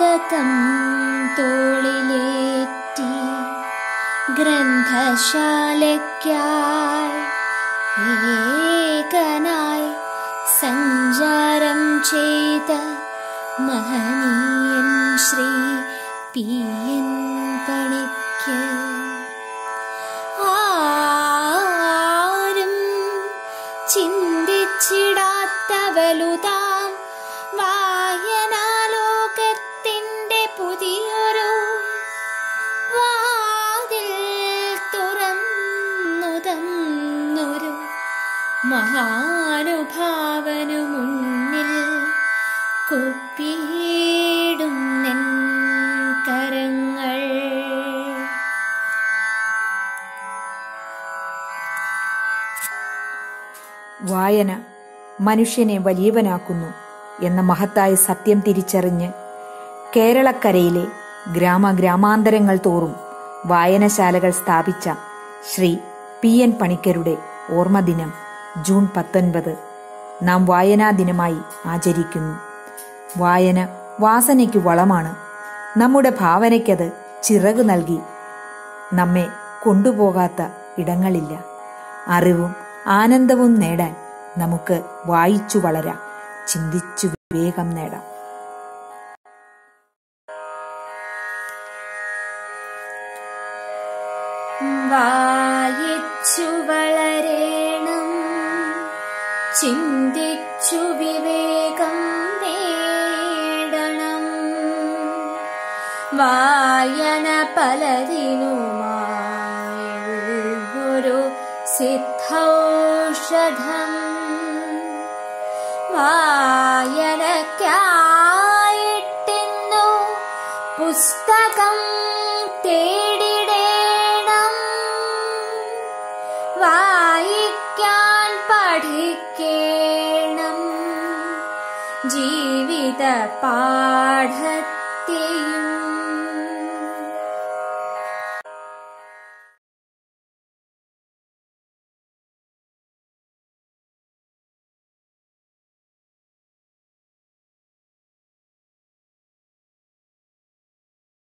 സതതം തോളിലേറ്റി ഗ്രന്ഥശാലയ്ക്കായി ഏകനായി സഞ്ചാരം ചെയ്ത മഹനീയൻ ശ്രീ പി എൻ പണിക്കർ. ആരും ചിന്തിച്ചിടാത്ത വലുതാം വായനാലോകത്തിൻ്റെ പുതിയൊരു വാതിൽ തുറന്നുതന്നൊരു മഹാനുഭാവനു മുന്നിൽ കുപ്പിയിടുന്നെൻ കരങ്ങൾ. വായന മനുഷ്യനെ വലിയവനാക്കുന്നു എന്ന മഹത്തായ സത്യം തിരിച്ചറിഞ്ഞ് കേരളക്കരയിലെ ഗ്രാമാന്തരങ്ങൾ തോറും വായനശാലകൾ സ്ഥാപിച്ച ശ്രീ പി എൻ പണിക്കരുടെ ഓർമ്മദിനം ജൂൺ 19 നാം വായനാ ദിനമായി ആചരിക്കുന്നു. വായന വാസനയ്ക്ക് വളമാണ്. നമ്മുടെ ഭാവനയ്ക്കത് ചിറകു നൽകി നമ്മെ കൊണ്ടുപോകാത്ത ഇടങ്ങളില്ല. അറിവും ആനന്ദവും നേടാൻ നമുക്ക് വായിച്ചു വളരാം, ചിന്തിച്ചു വിവേകം നേടാം. വായിച്ചു വളരണം, ചിന്തിച്ചു വിവേകം നേടണം. വായന പലതിനുമായി ഒരു സിദ്ധൗഷധം. വായനക്കായിട്ടിന്നു പുസ്തകം തേടിടേണം. വായിക്കാൻ പഠിക്കണം, ജീവിത പാഠത്തെയും